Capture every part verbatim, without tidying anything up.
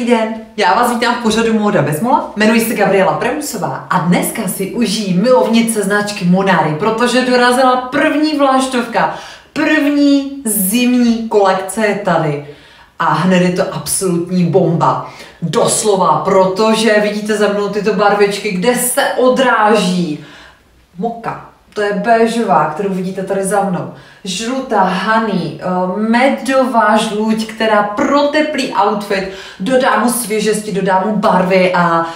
Dobrý den, já vás vítám v pořadu Móda bez Mola, jmenuji se Gabriela Premusová a dneska si užijí milovnice značky Monari, protože dorazila první vláštovka, první zimní kolekce je tady a hned je to absolutní bomba, doslova, protože vidíte za mnou tyto barvičky, kde se odráží moka. To je béžová, kterou vidíte tady za mnou. Žlutá honey, medová žluť, která proteplí outfit, dodá mu svěžesti, dodá mu barvy a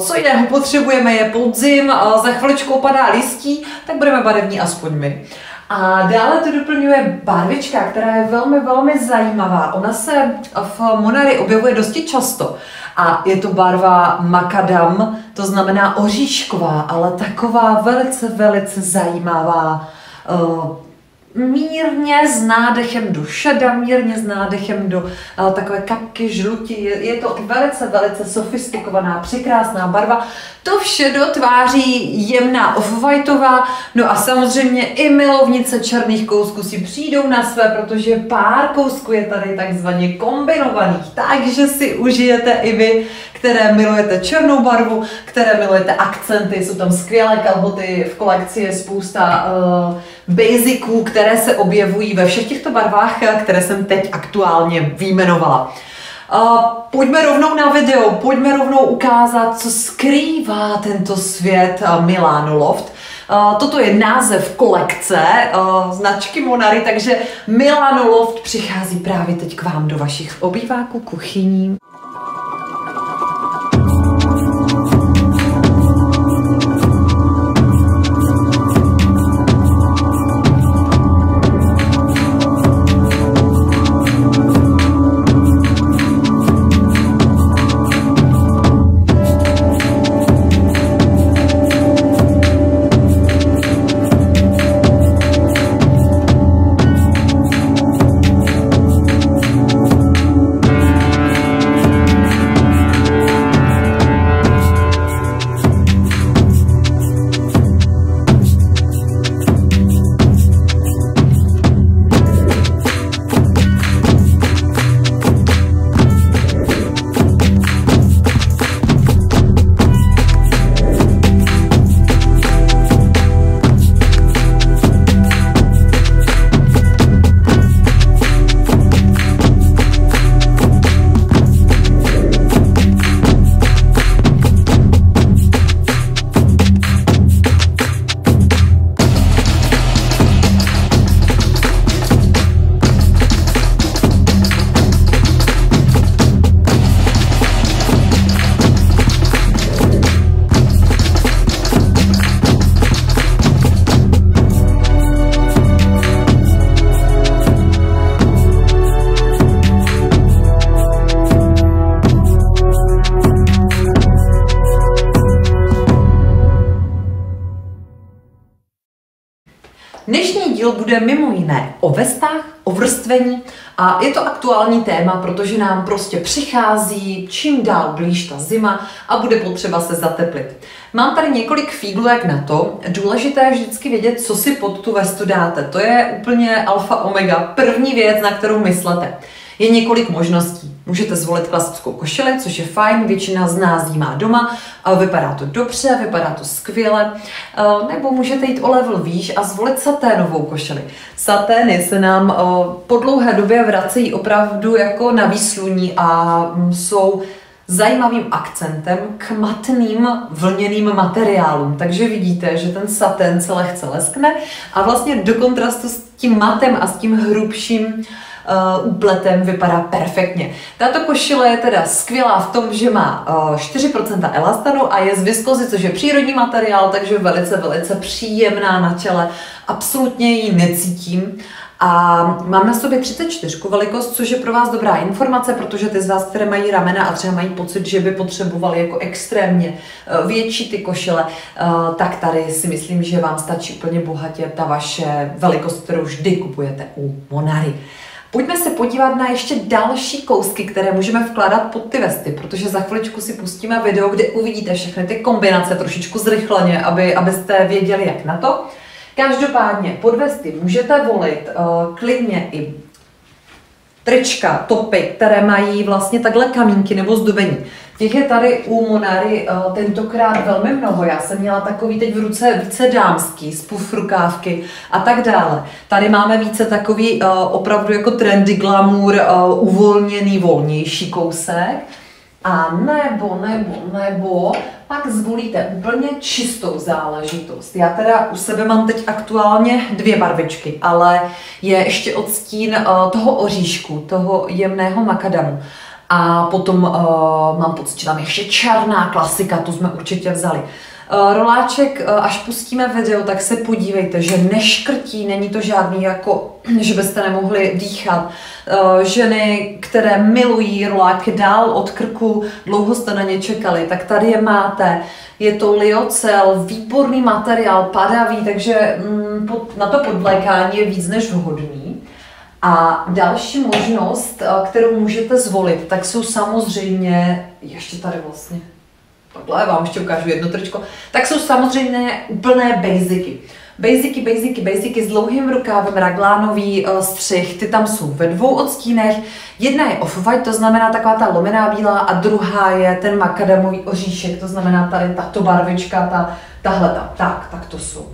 co jiného potřebujeme je podzim, za chviličku padá listí, tak budeme barevní aspoň my. A dále to doplňuje barvička, která je velmi, velmi zajímavá. Ona se v Monari objevuje dosti často. A je to barva makadam, to znamená oříšková, ale taková velice, velice zajímavá. Mírně s nádechem do šeda, mírně s nádechem do takové kapky žluti. Je to velice, velice sofistikovaná, překrásná barva. To vše dotváří jemná off-whiteová. No a samozřejmě i milovnice černých kousků si přijdou na své, protože pár kousků je tady takzvaně kombinovaných. Takže si užijete i vy, které milujete černou barvu, které milujete akcenty. Jsou tam skvělé kalhoty, v kolekci je spousta uh, basiců, které se objevují ve všech těchto barvách, které jsem teď aktuálně vyjmenovala. Uh, pojďme rovnou na video, pojďme rovnou ukázat, co skrývá tento svět uh, Milano Loft. Uh, toto je název kolekce uh, značky Monari, takže Milano Loft přichází právě teď k vám do vašich obýváků, kuchyní. Dnešní díl bude mimo jiné o vestách, o vrstvení a je to aktuální téma, protože nám prostě přichází čím dál blíž ta zima a bude potřeba se zateplit. Mám tady několik fíglek na to, důležité je vždycky vědět, co si pod tu vestu dáte. To je úplně alfa omega, první věc, na kterou myslete. Je několik možností. Můžete zvolit klasickou košili, což je fajn, většina z nás ji má doma, a vypadá to dobře, vypadá to skvěle. Nebo můžete jít o level výš a zvolit saténovou košili. Satény se nám po dlouhé době vracejí opravdu jako na výsluní a jsou zajímavým akcentem k matným vlněným materiálům. Takže vidíte, že ten satén se lehce leskne a vlastně do kontrastu s tím matem a s tím hrubším Uh, úpletem vypadá perfektně. Tato košile je teda skvělá v tom, že má uh, čtyři procenta elastanu a je z viskozy, což je přírodní materiál, takže velice, velice příjemná na těle. Absolutně ji necítím. A mám na sobě třicet čtyři velikost, což je pro vás dobrá informace, protože ty z vás, které mají ramena a třeba mají pocit, že by potřebovali jako extrémně větší ty košile, tak tady si myslím, že vám stačí úplně bohatě ta vaše velikost, kterou vždy kupujete u Monari. Pojďme se podívat na ještě další kousky, které můžeme vkládat pod ty vesty, protože za chviličku si pustíme video, kde uvidíte všechny ty kombinace trošičku zrychleně, aby, abyste věděli, jak na to. Každopádně pod vesty můžete volit uh, klidně i trička, topy, které mají vlastně takhle kamínky nebo zdobení. Těch je tady u Monari tentokrát velmi mnoho. Já jsem měla takový teď v ruce více dámský, z puf rukávky a tak dále. Tady máme více takový opravdu jako trendy, glamour, uvolněný, volnější kousek. A nebo, nebo, nebo, pak zvolíte úplně čistou záležitost. Já teda u sebe mám teď aktuálně dvě barvičky, ale je ještě odstín toho oříšku, toho jemného makadamu. A potom uh, mám pocit, že tam ještě černá klasika, tu jsme určitě vzali. Uh, roláček, uh, až pustíme video, tak se podívejte, že neškrtí, není to žádný jako, že byste nemohli dýchat. Uh, ženy, které milují roláky dál od krku, dlouho jste na ně čekali, tak tady je máte. Je to liocel, výborný materiál, padavý, takže mm, pod, na to podvlékání je víc než vhodný. A další možnost, kterou můžete zvolit, tak jsou samozřejmě, ještě tady vlastně, takhle vám ještě ukážu jedno tričko, tak jsou samozřejmě úplné basicy. Basicy, basicy, basicy s dlouhým rukávem, raglánový střih, ty tam jsou ve dvou odstínech. Jedna je off-white, to znamená taková ta lomená bílá, a druhá je ten makadamový oříšek, to znamená tady tato barvička, ta, tahle ta, tak, tak to jsou.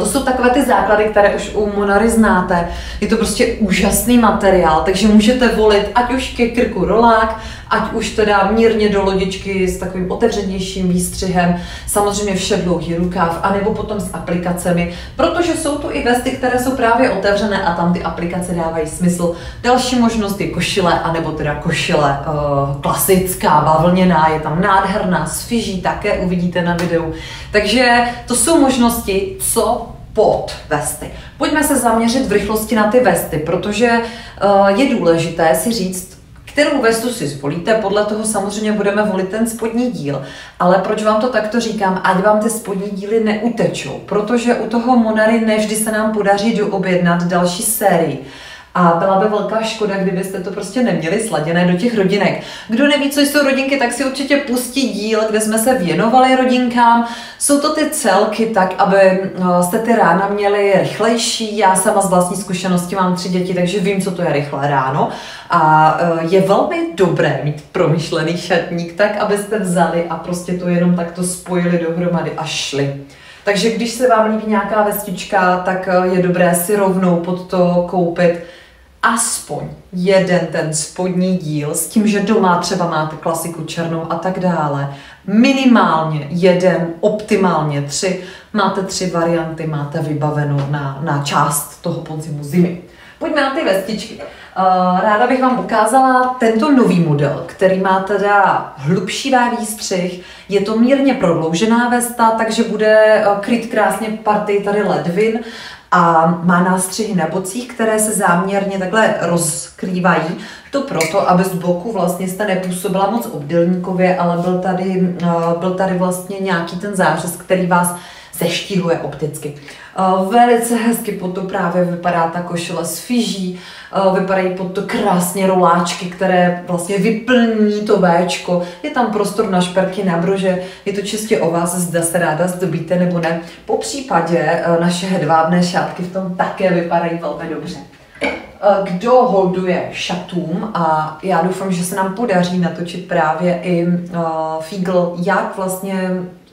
To jsou takové ty základy, které už u Monari znáte. Je to prostě úžasný materiál, takže můžete volit ať už ke krku rolák, ať už teda mírně do lodičky s takovým otevřenějším výstřihem, samozřejmě vše dlouhý rukáv, anebo potom s aplikacemi, protože jsou tu i vesty, které jsou právě otevřené a tam ty aplikace dávají smysl. Další možnost je košile, anebo teda košile e, klasická, bavlněná, je tam nádherná, s fiží, také uvidíte na videu. Takže to jsou možnosti, co pod vesty. Pojďme se zaměřit v rychlosti na ty vesty, protože e, je důležité si říct, kterou vestu si zvolíte, podle toho samozřejmě budeme volit ten spodní díl. Ale proč vám to takto říkám, ať vám ty spodní díly neutečou, protože u toho Monari nevždy se nám podaří doobjednat další sérii. A byla by velká škoda, kdybyste to prostě neměli sladěné do těch rodinek. Kdo neví, co jsou rodinky, tak si určitě pustí díl, kde jsme se věnovali rodinkám. Jsou to ty celky tak, aby jste ty rána měli rychlejší. Já sama z vlastní zkušenosti mám tři děti, takže vím, co to je rychlé ráno. A je velmi dobré mít promyšlený šatník tak, abyste vzali a prostě to jenom takto spojili dohromady a šli. Takže když se vám líbí nějaká vestička, tak je dobré si rovnou pod to koupit aspoň jeden ten spodní díl, s tím, že doma třeba máte klasiku černou a tak dále. Minimálně jeden, optimálně tři. Máte tři varianty, máte vybaveno na, na část toho podzimu zimy. Pojďme na ty vestičky. Ráda bych vám ukázala tento nový model, který má teda hlubší výstřih. Je to mírně prodloužená vesta, takže bude kryt krásně party tady ledvin a má nástřihy na bocích, které se záměrně takhle rozkrývají. To proto, aby z boku vlastně jste nepůsobila moc obdélníkově, ale byl tady, byl tady vlastně nějaký ten zářez, který vás seštíhuje opticky. Velice hezky pod to právě vypadá ta košile s fiží, vypadají pod to krásně roláčky, které vlastně vyplní to véčko. Je tam prostor na šperky, na brože, je to čistě o vás, zda se ráda zdobíte nebo ne. Po případě naše hedvábné šátky v tom také vypadají velmi dobře. Kdo holduje šatům, a já doufám, že se nám podaří natočit právě i fígl, jak vlastně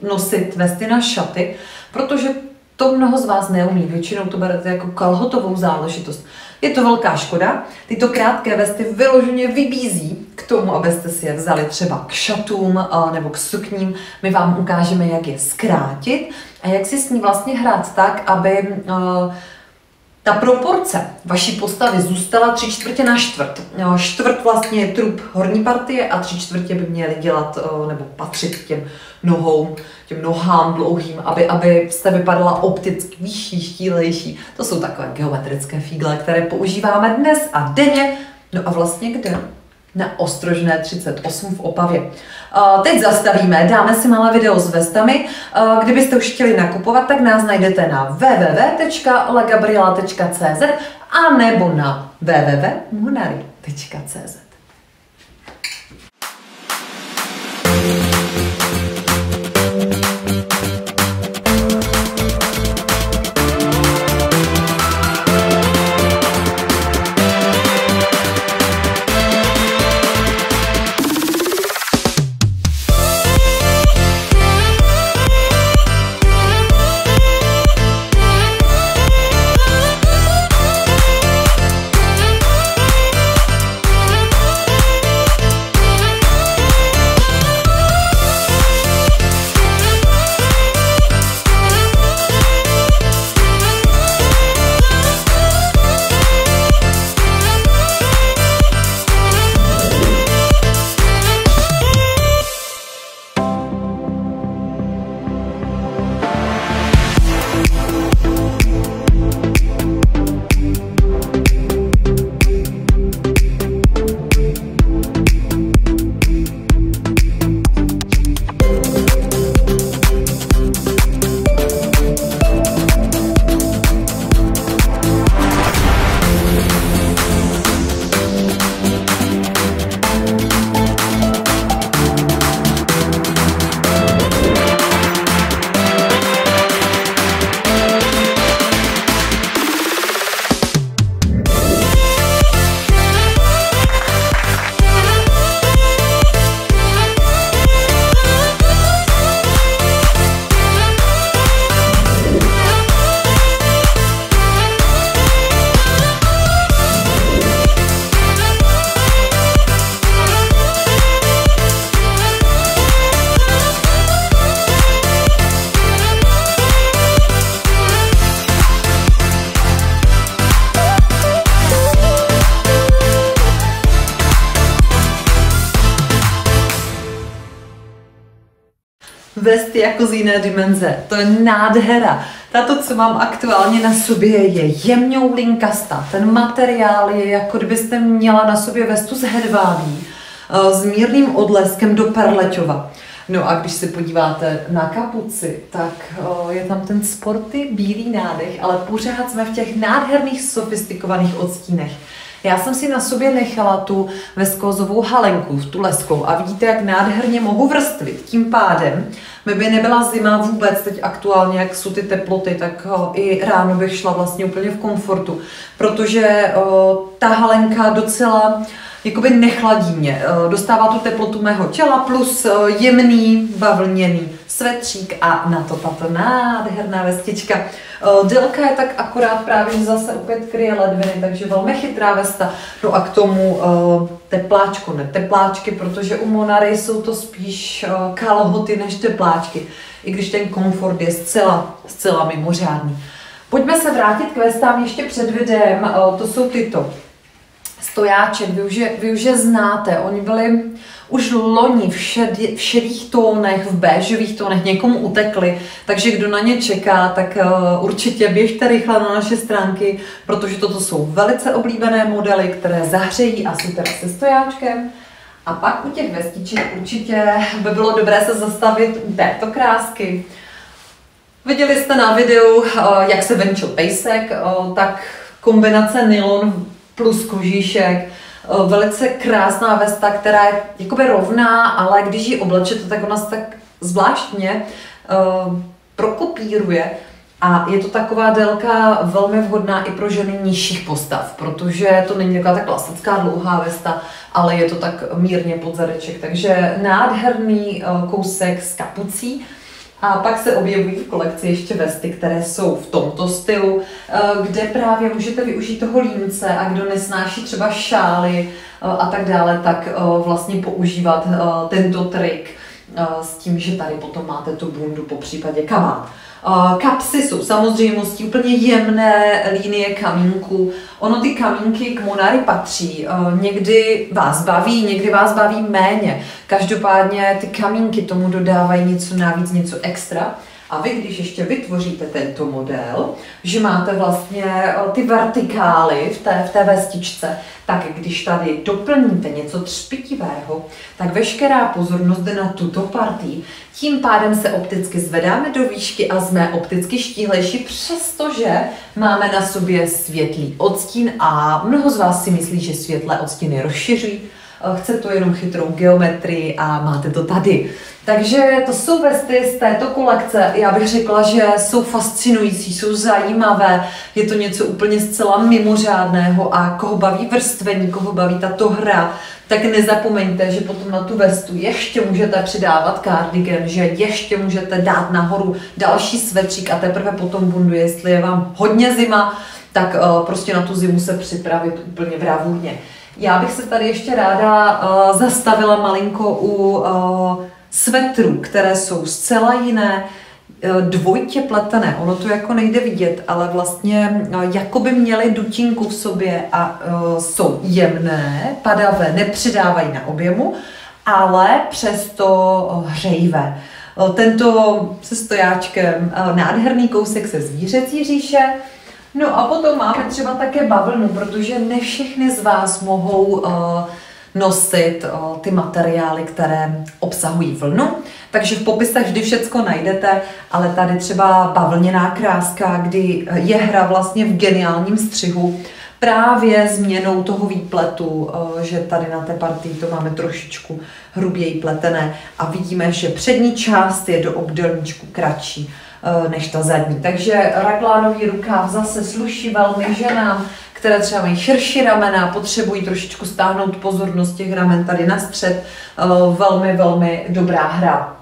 nosit vesty na šaty, protože to mnoho z vás neumí, většinou to berete jako kalhotovou záležitost. Je to velká škoda, tyto krátké vesty vyloženě vybízí k tomu, abyste si je vzali třeba k šatům nebo k sukním. My vám ukážeme, jak je zkrátit a jak si s ní vlastně hrát tak, aby ta proporce vaší postavy zůstala tři čtvrtě na čtvrt. Čtvrt vlastně je trup horní partie a tři čtvrtě by měly dělat nebo patřit těm nohou, těm nohám dlouhým, aby, aby jste vypadala opticky vyšší, štílejší. To jsou takové geometrické fígle, které používáme dnes a denně. No a vlastně kde? Na Ostrožné třicet osm v Opavě. Teď zastavíme, dáme si malé video s vestami. Kdybyste už chtěli nakupovat, tak nás najdete na w w w tečka lagabriella tečka cz a nebo na w w w tečka monari tečka cz. vesty jako z jiné dimenze. To je nádhera. Tato, co mám aktuálně na sobě, je jemňoulinkasta. Ten materiál je, jako kdybyste měla na sobě vestu z hedvábí s mírným odleskem do perleťova. No a když se podíváte na kapuci, tak je tam ten sporty bílý nádech, ale pořád jsme v těch nádherných sofistikovaných odstínech. Já jsem si na sobě nechala tu veskozovou halenku, tu leskou, a vidíte, jak nádherně mohu vrstvit. Tím pádem mi by nebyla zima vůbec teď aktuálně, jak jsou ty teploty, tak i ráno bych šla vlastně úplně v komfortu, protože ta halenka docela jakoby nechladí mě. Dostává tu teplotu mého těla plus jemný bavlněný svetřík a na to tato nádherná vestička. Délka je tak akorát právě, že zase opět kryje ledviny, takže velmi chytrá vesta. No a k tomu tepláčko, ne tepláčky, protože u Monari jsou to spíš kalhoty než tepláčky, i když ten komfort je zcela, zcela mimořádný. Pojďme se vrátit k vestám ještě před videem, to jsou tyto. Stojáček, vy už, je, vy už je znáte, oni byli už loni v, šed, v šedých tónech, v béžových tónech, někomu utekli, takže kdo na ně čeká, tak uh, určitě běžte rychle na naše stránky, protože toto jsou velice oblíbené modely, které zahřejí a jsou teda se stojáčkem. A pak u těch vestiček určitě by bylo dobré se zastavit u této krásky. Viděli jste na videu, uh, jak se venčil pejsek, uh, tak kombinace nylon plus kožíšek, velice krásná vesta, která je jakoby rovná, ale když ji oblečete, tak ona se tak zvláštně uh, prokopíruje a je to taková délka velmi vhodná i pro ženy nižších postav, protože to není taková ta klasická dlouhá vesta, ale je to tak mírně pod zadeček, takže nádherný uh, kousek s kapucí. A pak se objevují v kolekci ještě vesty, které jsou v tomto stylu, kde právě můžete využít toho límce, a kdo nesnáší třeba šály a tak dále, tak vlastně používat tento trik s tím, že tady potom máte tu bundu, po případě kabát. Kapsy jsou samozřejmostí, úplně jemné linie kamínků. Ono ty kamínky k Monari patří. Někdy vás baví, někdy vás baví méně. Každopádně ty kamínky tomu dodávají něco navíc, něco extra. A vy, když ještě vytvoříte tento model, že máte vlastně ty vertikály v té, v té vestičce, tak když tady doplníte něco třpitivého, tak veškerá pozornost jde na tuto partii. Tím pádem se opticky zvedáme do výšky a jsme opticky štíhlejší, přestože máme na sobě světlý odstín a mnoho z vás si myslí, že světlé odstíny rozšiřují. Chce to jenom chytrou geometrii a máte to tady. Takže to jsou vesty z této kolekce. Já bych řekla, že jsou fascinující, jsou zajímavé, je to něco úplně zcela mimořádného, a koho baví vrstvení, koho baví tato hra, tak nezapomeňte, že potom na tu vestu ještě můžete přidávat kardigan, že ještě můžete dát nahoru další svetřík a teprve potom bundu, jestli je vám hodně zima, tak prostě na tu zimu se připravit úplně bravurně. Já bych se tady ještě ráda uh, zastavila malinko u uh, svetrů, které jsou zcela jiné, uh, dvojitě pletené. Ono to jako nejde vidět, ale vlastně uh, jako by měly dutinku v sobě a uh, jsou jemné, padavé, nepřidávají na objemu, ale přesto uh, hřejivé. Uh, tento se stojáčkem uh, nádherný kousek se zvířecí říše. No a potom máme třeba také bavlnu, protože ne všechny z vás mohou uh, nosit uh, ty materiály, které obsahují vlnu. Takže v popisech vždy všecko najdete, ale tady třeba bavlněná kráska, kdy je hra vlastně v geniálním střihu právě změnou toho výpletu, uh, že tady na té partii to máme trošičku hruběji pletené a vidíme, že přední část je do obdélníčku kratší než ta zadní. Takže raglánový rukáv zase sluší velmi ženám, které třeba mají širší ramena, potřebují trošičku stáhnout pozornost těch ramen tady na střed. Velmi, velmi dobrá hra.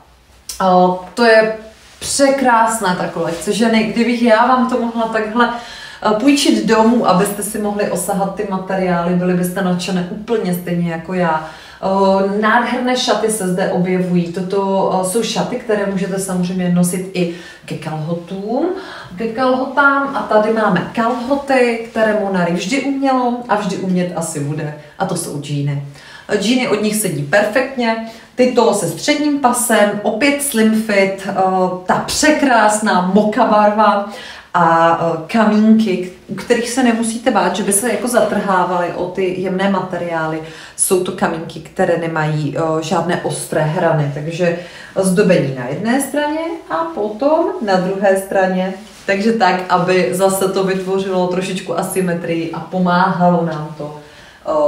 To je překrásná ta kolekce. Ženy, kdybych já vám to mohla takhle půjčit domů, abyste si mohli osahat ty materiály, byly byste nadšené úplně stejně jako já. Nádherné šaty se zde objevují. Toto jsou šaty, které můžete samozřejmě nosit i ke kalhotům, ke kalhotám. A tady máme kalhoty, které Monari vždy umělo a vždy umět asi bude. A to jsou džíny. Džíny od nich sedí perfektně. Tyto se středním pasem, opět slim fit, ta překrásná moka barva a kamínky, u kterých se nemusíte bát, že by se jako zatrhávaly o ty jemné materiály. Jsou to kamínky, které nemají žádné ostré hrany, takže zdobení na jedné straně a potom na druhé straně. Takže tak, aby zase to vytvořilo trošičku asymetrii a pomáhalo nám to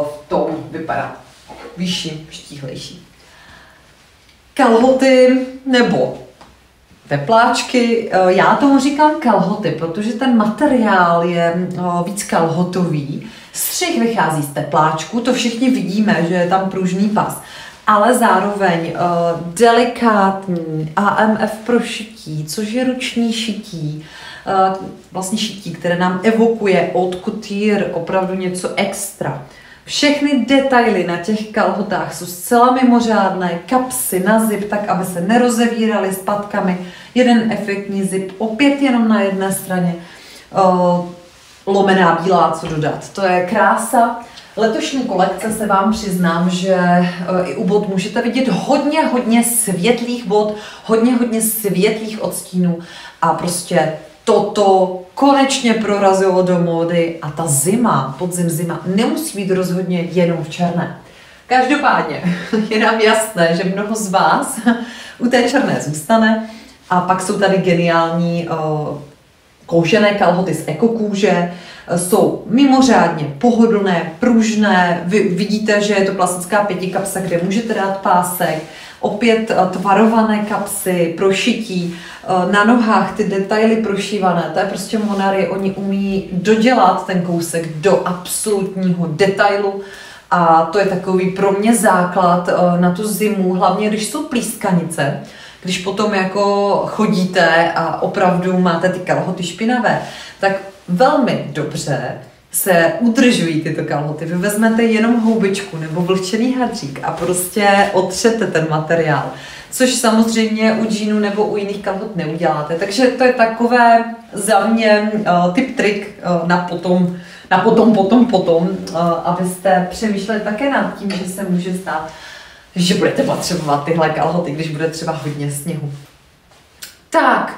v tom vypadat vyšší, štíhlejší. Kalhoty nebo tepláčky, já tomu říkám kalhoty, protože ten materiál je víc kalhotový. Střih vychází z tepláčku, to všichni vidíme, že je tam pružný pas, ale zároveň delikátní A M F prošití, což je ruční šití, vlastně šití, které nám evokuje od couture opravdu něco extra. Všechny detaily na těch kalhotách jsou zcela mimořádné, kapsy na zip, tak aby se nerozevíraly s patkami, jeden efektní zip, opět jenom na jedné straně, lomená bílá, co dodat, to je krása. Letošní kolekce se vám přiznám, že i u bod můžete vidět hodně, hodně světlých bod, hodně, hodně světlých odstínů a prostě toto konečně prorazilo do módy a ta zima, podzim zima, nemusí být rozhodně jenom v černé. Každopádně je nám jasné, že mnoho z vás u té černé zůstane a pak jsou tady geniální koužené kalhoty z ekokůže, jsou mimořádně pohodlné, pružné, vy vidíte, že je to klasická pětikapsa, kde můžete dát pásek, opět tvarované kapsy, prošití, na nohách ty detaily prošívané, to je prostě Monari, oni umí dodělat ten kousek do absolutního detailu a to je takový pro mě základ na tu zimu, hlavně když jsou plískanice, když potom jako chodíte a opravdu máte ty kalhoty špinavé, tak velmi dobře se udržují tyto kalhoty. Vy vezmete jenom houbičku nebo vlhčený hadřík a prostě otřete ten materiál, což samozřejmě u džínů nebo u jiných kalhot neuděláte. Takže to je takové za mě uh, tip trik uh, na potom, na potom, potom, potom, uh, abyste přemýšleli také nad tím, že se může stát, že budete potřebovat tyhle kalhoty, když bude třeba hodně sněhu. Tak,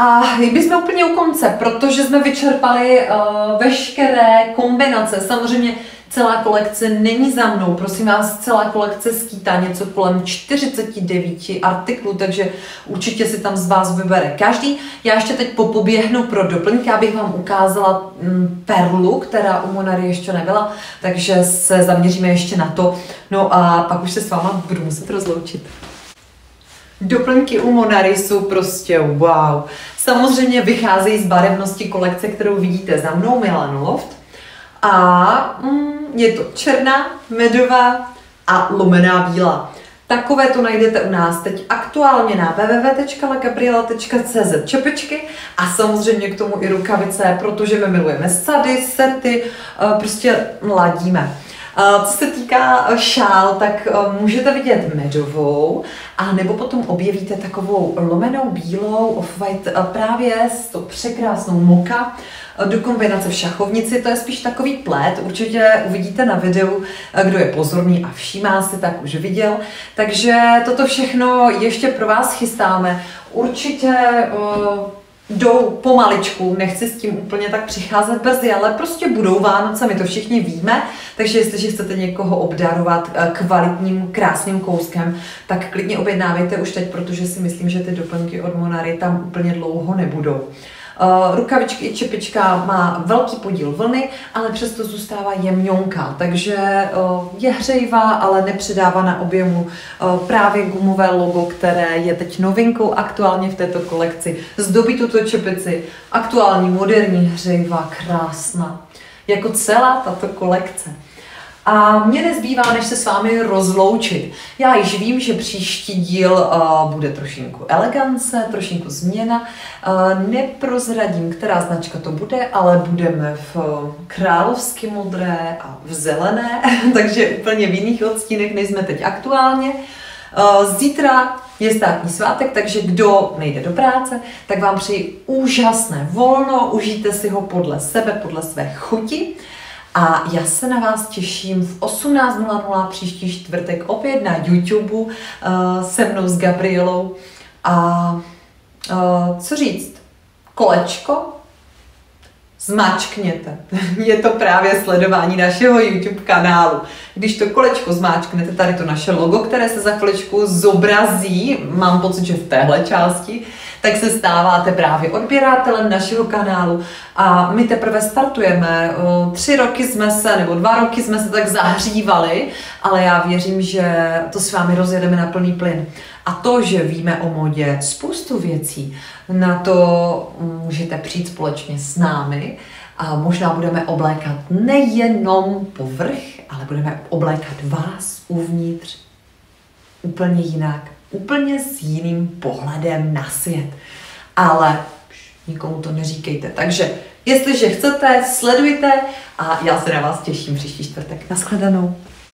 a my jsme úplně u konce, protože jsme vyčerpali uh, veškeré kombinace. Samozřejmě celá kolekce není za mnou, prosím vás, celá kolekce skýtá něco kolem čtyřiceti devíti artiklů, takže určitě si tam z vás vybere každý. Já ještě teď popoběhnu pro doplňky, abych vám ukázala mm, perlu, která u Monari ještě nebyla, takže se zaměříme ještě na to. No a pak už se s váma budu muset rozloučit. Doplňky u Monari jsou prostě wow. Samozřejmě vycházejí z barevnosti kolekce, kterou vidíte za mnou, Milano Loft. A mm, je to černá, medová a lomená bílá. Takové to najdete u nás teď aktuálně na www tečka lagabriella tečka cz čepečky a samozřejmě k tomu i rukavice, protože my milujeme sady, sety, prostě ladíme. Co se týká šál, tak můžete vidět medovou, a nebo potom objevíte takovou lomenou bílou off-white právě s tou překrásnou moka do kombinace v šachovnici. To je spíš takový plet, určitě uvidíte na videu, kdo je pozorný a všímá si, tak už viděl. Takže toto všechno ještě pro vás chystáme. Určitě jdou pomaličku, nechci s tím úplně tak přicházet brzy, ale prostě budou Vánoce, my to všichni víme, takže jestliže chcete někoho obdarovat kvalitním, krásným kouskem, tak klidně objednávejte už teď, protože si myslím, že ty doplňky od Monari tam úplně dlouho nebudou. Rukavičky i čepička má velký podíl vlny, ale přesto zůstává jemňonká, takže je hřejivá, ale nepřidává na objemu. Právě gumové logo, které je teď novinkou aktuálně v této kolekci, zdobí tuto čepici, aktuální, moderní, hřejivá, krásná, jako celá tato kolekce. A mně nezbývá, než se s vámi rozloučit. Já již vím, že příští díl uh, bude trošinku elegance, trošinku změna. Uh, neprozradím, která značka to bude, ale budeme v uh, královsky modré a v zelené, takže úplně v jiných odstínech, než jsme teď aktuálně. Uh, zítra je státní svátek, takže kdo nejde do práce, tak vám přeji úžasné volno, užijte si ho podle sebe, podle své chuti. a já se na vás těším v osmnáct hodin příští čtvrtek opět na YouTube uh, se mnou s Gabrielou. A uh, co říct, kolečko zmáčkněte. Je to právě sledování našeho YouTube kanálu. Když to kolečko zmáčknete, tady to naše logo, které se za chviličku zobrazí, mám pocit, že v téhle části, tak se stáváte právě odběratelem našeho kanálu a my teprve startujeme. Tři roky jsme se, nebo dva roky jsme se tak zahřívali, ale já věřím, že to s vámi rozjedeme na plný plyn. A to, že víme o modě spoustu věcí, na to můžete přijít společně s námi a možná budeme oblékat nejenom povrch, ale budeme oblékat vás uvnitř úplně jinak, úplně s jiným pohledem na svět. Ale nikomu to neříkejte. Takže jestliže chcete, sledujte a já se na vás těším příští čtvrtek. Nashledanou.